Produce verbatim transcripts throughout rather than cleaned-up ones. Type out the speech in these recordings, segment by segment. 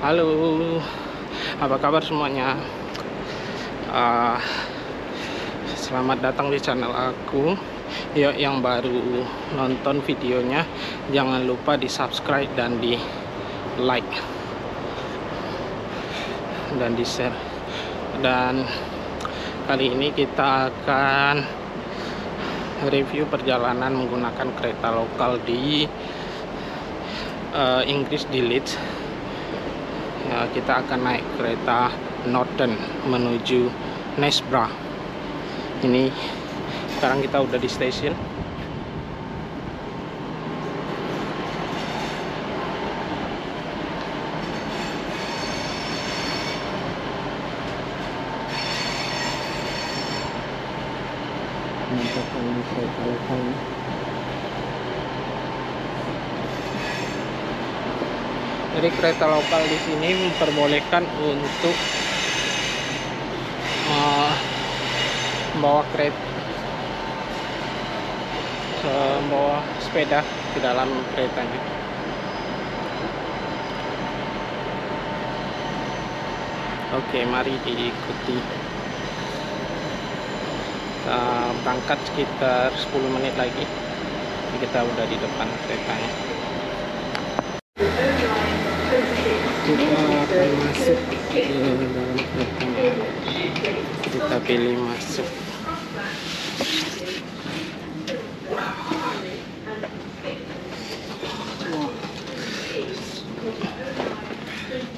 Halo, apa kabar semuanya? Uh, selamat datang di channel aku. Yuk yang baru nonton videonya, jangan lupa di subscribe dan di like dan di share. Dan kali ini kita akan review perjalanan menggunakan kereta lokal di uh, Inggris, di Leeds. Ya, kita akan naik kereta Northern menuju Nesbra. Ini sekarang kita udah di stasiun. Ini kereta lokal. Jadi kereta lokal di sini memperbolehkan untuk uh, membawa kereta, uh, membawa sepeda ke dalam keretanya. Oke, mari diikuti. Kita berangkat sekitar sepuluh menit lagi. Jadi kita udah di depan keretanya. Kita akan masuk ke dalam kereta. Kita pilih masuk.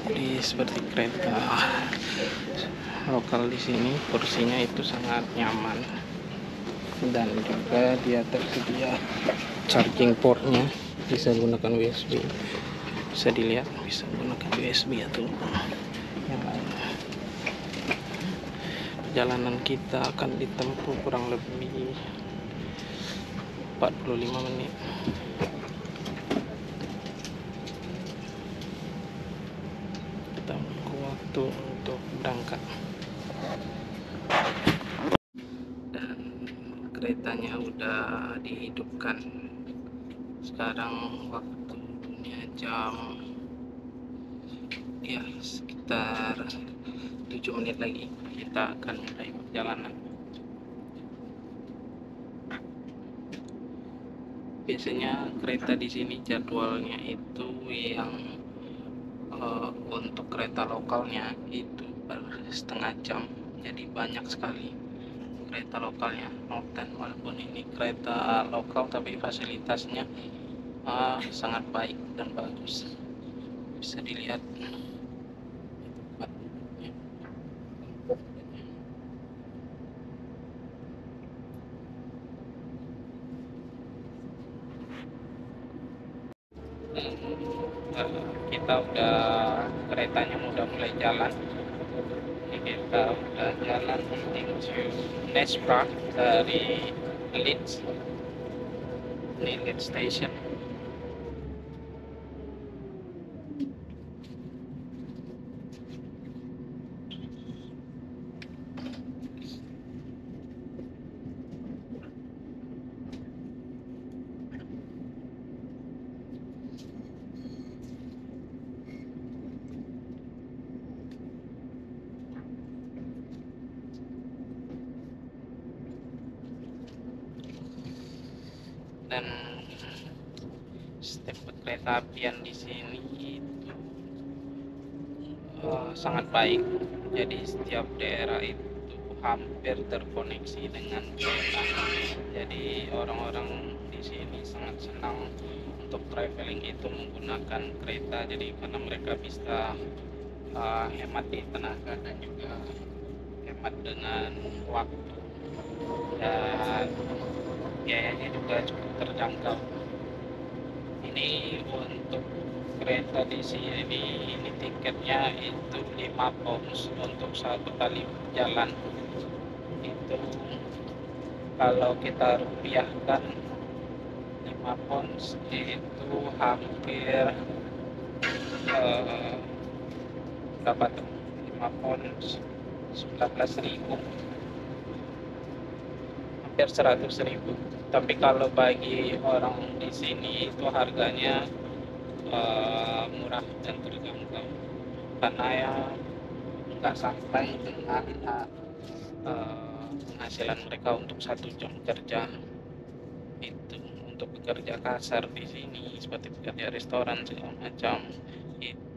Jadi seperti kereta lokal di sini, kursinya itu sangat nyaman dan juga dia tersedia charging portnya, bisa gunakan U S B. Bisa dilihat, bisa menggunakan U S B atau yang lain. Perjalanan kita akan ditempuh kurang lebih empat puluh lima menit. Kita menunggu waktu untuk berangkat. Dan keretanya udah dihidupkan. Sekarang waktu jam ya sekitar tujuh menit lagi kita akan mulai perjalanan. Biasanya kereta di sini jadwalnya itu yang uh, untuk kereta lokalnya itu per setengah jam, jadi banyak sekali kereta lokalnya Northern. Walaupun ini kereta lokal tapi fasilitasnya Uh, sangat baik dan bagus, bisa dilihat. Dan, uh, kita udah keretanya udah mulai jalan. Kita udah jalan menuju Nesbra dari Leeds. Ini Leeds Station. Dan step kereta apian di sini itu uh, sangat baik. Jadi setiap daerah itu hampir terkoneksi dengan kereta. Jadi orang-orang di sini sangat senang untuk traveling itu menggunakan kereta. Jadi karena mereka bisa uh, hemat di tenaga dan juga hemat dengan waktu, dan biayanya juga cukup terjangkau. Ini untuk kereta di sini, ini tiketnya itu lima pounds untuk satu kali jalan. Itu kalau kita rupiahkan lima pounds itu hampir eh, berapa tuh? lima pounds sembilan belas ribu, hampir seratus ribu. Tapi kalau bagi orang di sini itu harganya uh, murah dan terjangkau. karena ya nggak sampai dengan uh, penghasilan mereka untuk satu jam kerja itu untuk bekerja kasar di sini seperti bekerja restoran segala macam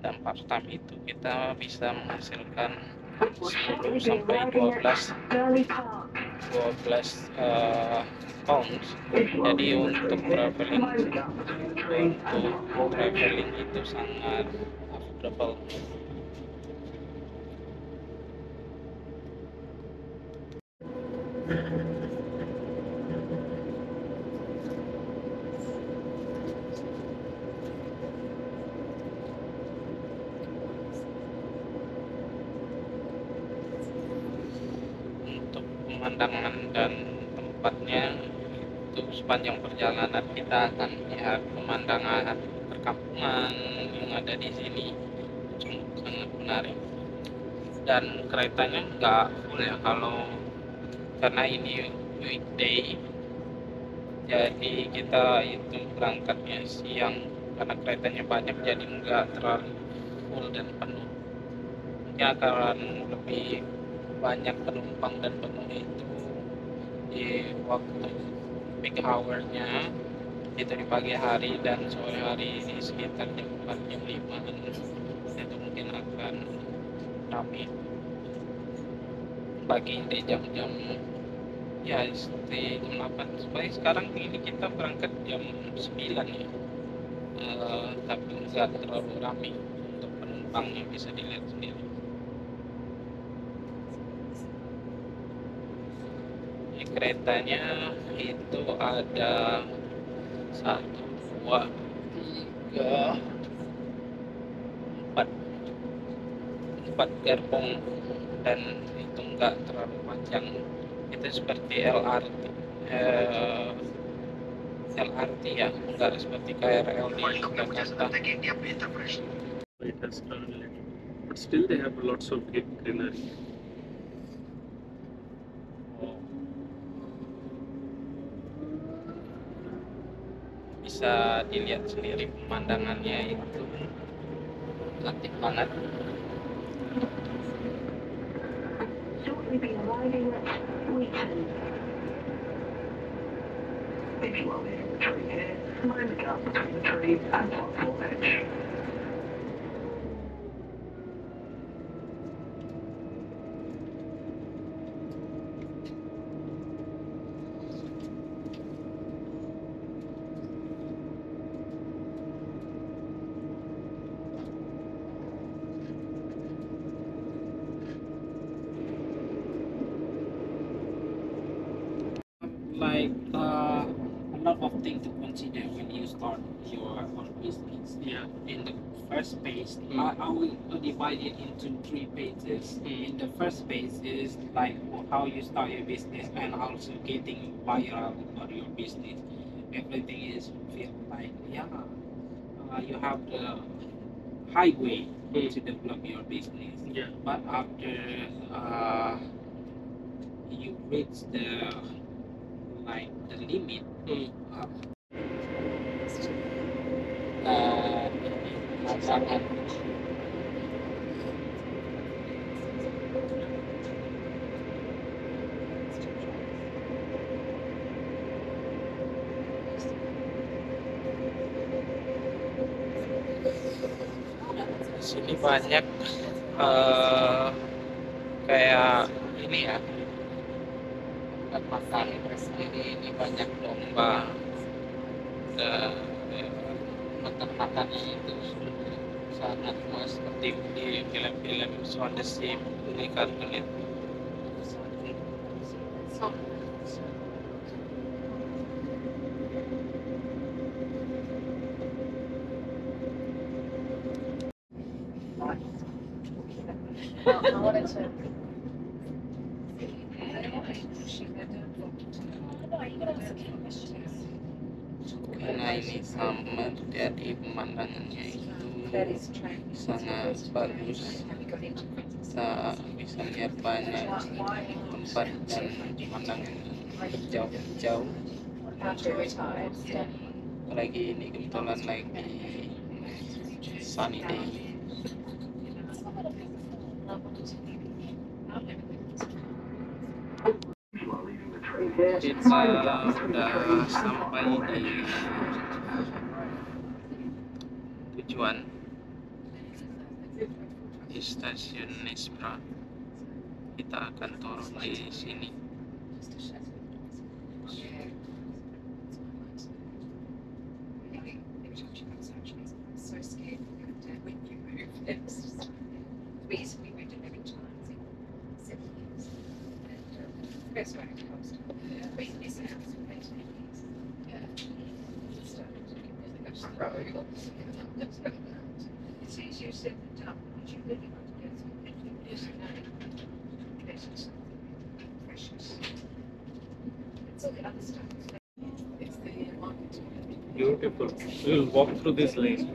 dan part time itu kita bisa menghasilkan sepuluh sampai dua belas dua belas uh, pounds. Jadi untuk traveling untuk traveling itu sangat affordable. Pemandangan dan tempatnya itu sepanjang perjalanan kita akan lihat pemandangan perkampungan yang ada di sini, sangat menarik. Dan keretanya nggak full ya kalau karena ini weekday, jadi kita itu berangkatnya siang karena keretanya banyak, jadi nggak terlalu full dan penuh. Mungkin akan lebih banyak penumpang dan penuh itu di waktu peak hour-nya itu di pagi hari dan sore hari ini sekitar jam empat jam lima itu mungkin akan ramai pagi di jam-jam ya di jam delapan supaya sekarang ini kita berangkat jam sembilan ya uh, tapi nggak terlalu ramai untuk penumpangnya, bisa dilihat sendiri. Keretanya itu ada satu dua tiga empat empat gerbong dan itu enggak terlalu panjang, itu seperti L R T eh, L R T ya, enggak seperti K R L di Jakarta. It has turned little, but still they have lots of greenery. Bisa dilihat sendiri pemandangannya itu cantik banget. Of things to consider when you start your own business. Yeah. In the first page, mm. I, I will divide it into three pages. Mm. In the first page is like how you start your business and also getting viral for your business. Everything is feel like yeah, uh, you have the highway mm. to develop your business. Yeah. But after uh, you reach the like the limit. Mm. Uh, dan masakan di sini banyak uh, kayak ini ya makan ini, ini banyak domba dan peternakannya itu sangat luas seperti di film-film Shaun the Sheep ini kartun itu. Karena ini summer, jadi pemandangannya itu sangat bagus. Kita bisa lihat banyak tempat dan pemandangan jauh-jauh. Apalagi ini kebetulan lagi sunny day. Kita udah sampai di tujuan di stasiun Nesbra. Kita akan turun di sini. Beautiful. We will walk through this lane.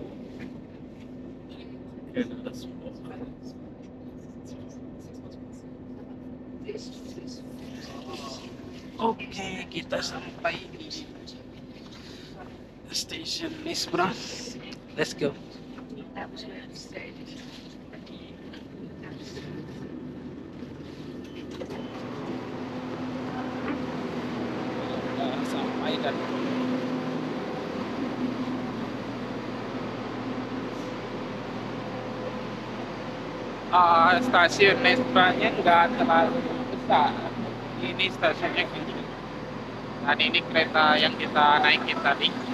Okay, let us walk. Okay, kita sampai di stasiun Nesbra. Let's go. Sampai dan Uh, stasiun Nesbranya nggak terlalu besar. Ini stasiunnya kecil. Dan ini kereta yang kita naikin tadi.